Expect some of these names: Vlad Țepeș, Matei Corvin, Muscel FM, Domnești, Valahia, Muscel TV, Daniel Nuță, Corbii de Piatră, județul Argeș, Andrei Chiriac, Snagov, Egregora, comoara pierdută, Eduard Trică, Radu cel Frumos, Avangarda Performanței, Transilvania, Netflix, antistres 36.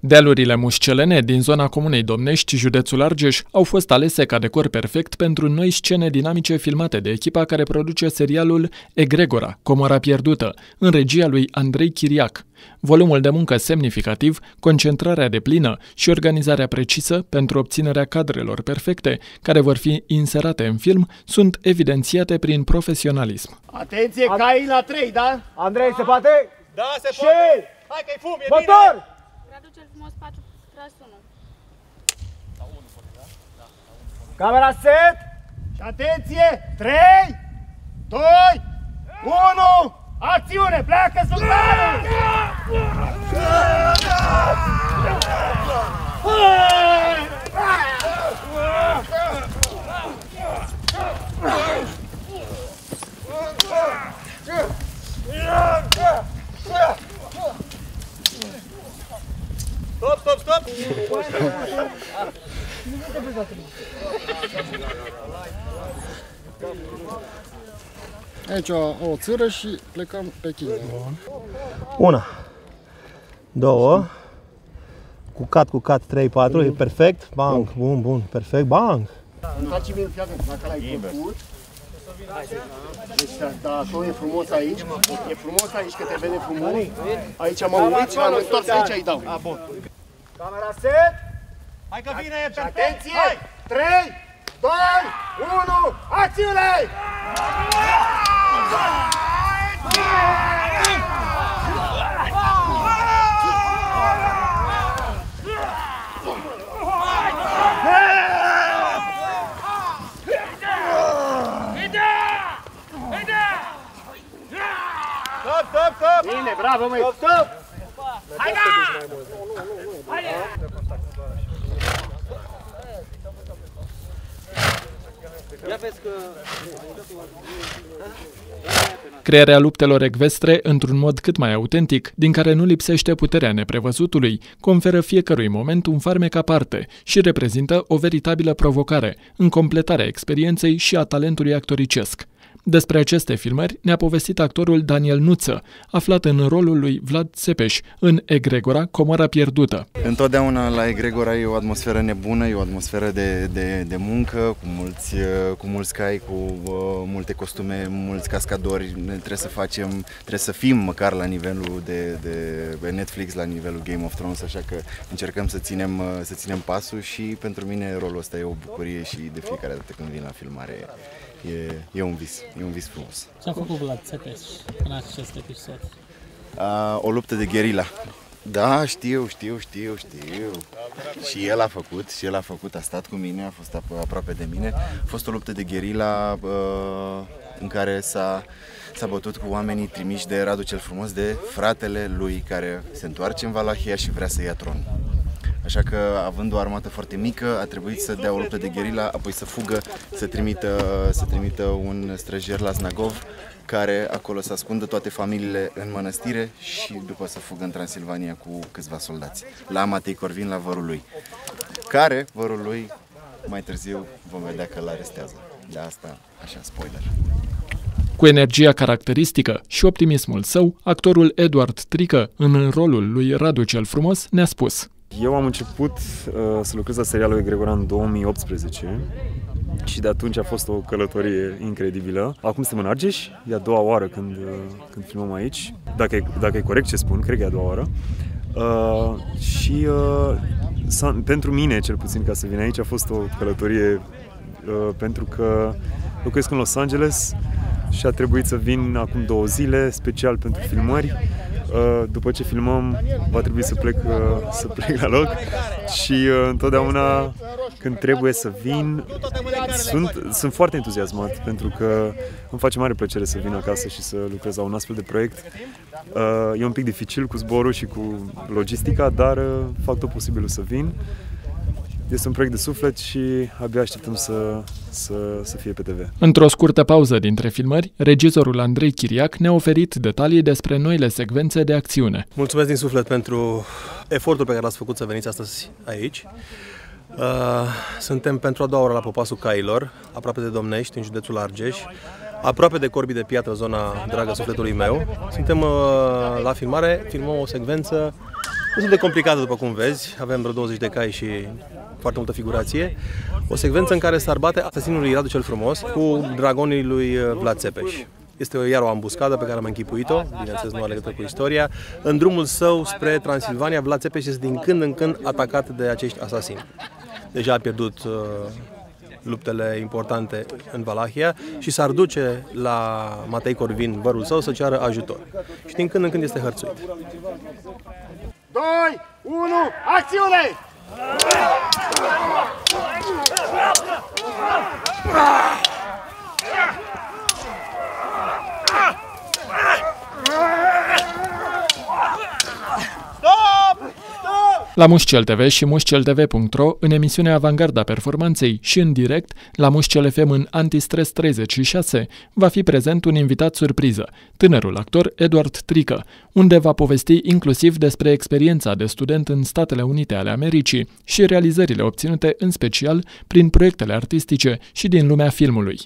Dealurile muscelene din zona Comunei Domnești, județul Argeș, au fost alese ca decor perfect pentru noi scene dinamice filmate de echipa care produce serialul Egregora, comoara pierdută, în regia lui Andrei Chiriac. Volumul de muncă semnificativ, concentrarea deplină și organizarea precisă pentru obținerea cadrelor perfecte care vor fi inserate în film sunt evidențiate prin profesionalism. Atenție, cai la 3, da? Andrei, se poate? Da, se poate! Hai că-i fum, e bine! Radu cel Frumos 4-1. La 1 poate, da? Da, la 1. Camera set! Și atenție! 3, 2, 1, acțiune! Pleacă sultanul! Stop, stop, stop! Aici o țâră și plecăm pe China. Una, două, cu cat, 3-4, e perfect, bang, bun, bun, perfect, bang! Întoarce bine, fii atent, dacă l-ai făcut. Deci, da, tot e frumos aici, e frumos aici că te vede frumos. Aici m-am uit și l-am întors aici, îi dau. Camera set! Hai că vine, e perfect! Atenție! 3, 2, 1, acțiune! Bine, bravo, măi! Stop, stop! Hai, da! Hai, da! Ia vezi că... Crearea luptelor ecvestre într-un mod cât mai autentic, din care nu lipsește puterea neprevăzutului, conferă fiecărui moment un farmec aparte și reprezintă o veritabilă provocare în completarea experienței și a talentului actoricesc. Despre aceste filmări ne-a povestit actorul Daniel Nuță, aflat în rolul lui Vlad Țepeș în Egregora, comoara pierdută. Întotdeauna la Egregora e o atmosferă nebună, e o atmosferă de muncă, cu mulți cai, cu multe costume, mulți cascadori. Trebuie să fim măcar la nivelul de Netflix, la nivelul Game of Thrones, așa că încercăm să ținem pasul și pentru mine rolul ăsta e o bucurie și de fiecare dată când vin la filmare e un vis. E un vis frumos. Ce-a făcut Vlad Țepeș în acest episod? O luptă de gherila. Da, știu. Și el a făcut, a stat cu mine, a fost aproape de mine. A fost o luptă de gherila în care s-a bătut cu oamenii trimiși de Radu cel Frumos, de fratele lui care se întoarce în Valahia și vrea să ia tronul. Așa că, având o armată foarte mică, a trebuit să dea o luptă de gherila, apoi să fugă, să trimită un străjer la Snagov, care acolo să ascundă toate familiile în mănăstire și după să fugă în Transilvania cu câțiva soldați, la Matei Corvin, la vărul lui, care, vărul lui, mai târziu vom vedea că îl arestează. De asta, așa, spoiler. Cu energia caracteristică și optimismul său, actorul Eduard Trică, în rolul lui Radu cel Frumos, ne-a spus: eu am început să lucrez la serialul Egregora în 2018 și de atunci a fost o călătorie incredibilă. Acum suntem în Argeș, e a doua oară când filmăm aici, dacă e corect ce spun, cred că e a doua oară. Pentru mine, cel puțin, ca să vin aici, a fost o călătorie pentru că locuiesc în Los Angeles și a trebuit să vin acum 2 zile, special pentru filmări. După ce filmăm, va trebui să plec la loc și întotdeauna când trebuie să vin, sunt foarte entuziasmat pentru că îmi face mare plăcere să vin acasă și să lucrez la un astfel de proiect. E un pic dificil cu zborul și cu logistica, dar fac tot posibilul să vin. Este un proiect de suflet și abia așteptăm să fie pe TV. Într-o scurtă pauză dintre filmări, regizorul Andrei Chiriac ne-a oferit detalii despre noile secvențe de acțiune. Mulțumesc din suflet pentru efortul pe care l-ați făcut să veniți astăzi aici. Suntem pentru a doua oară la Popasul Cailor, aproape de Domnești, în județul Argeș, aproape de Corbii de Piatră, zona dragă sufletului meu. Suntem la filmare, filmăm o secvență destul de complicată, după cum vezi. Avem vreo 20 de cai și foarte multă figurație. O secvență în care s-ar bate asasinul lui Radu cel Frumos cu dragonii lui Vlad Țepeș. Este iar o ambuscadă pe care am închipuit-o, bineînțeles nu are legătură cu istoria. În drumul său spre Transilvania, Vlad Țepeș este din când în când atacat de acești asasini. Deja a pierdut luptele importante în Valahia și s-ar duce la Matei Corvin, vărul său, să ceară ajutor. Și din când în când este hărțuit. 2, 1, acțiune! La Muscel TV și musceltv.ro, în emisiunea Avangarda Performanței și în direct la Muscel FM în antistres 36, va fi prezent un invitat surpriză, tânărul actor Eduard Trică, unde va povesti inclusiv despre experiența de student în Statele Unite ale Americii și realizările obținute în special prin proiectele artistice și din lumea filmului.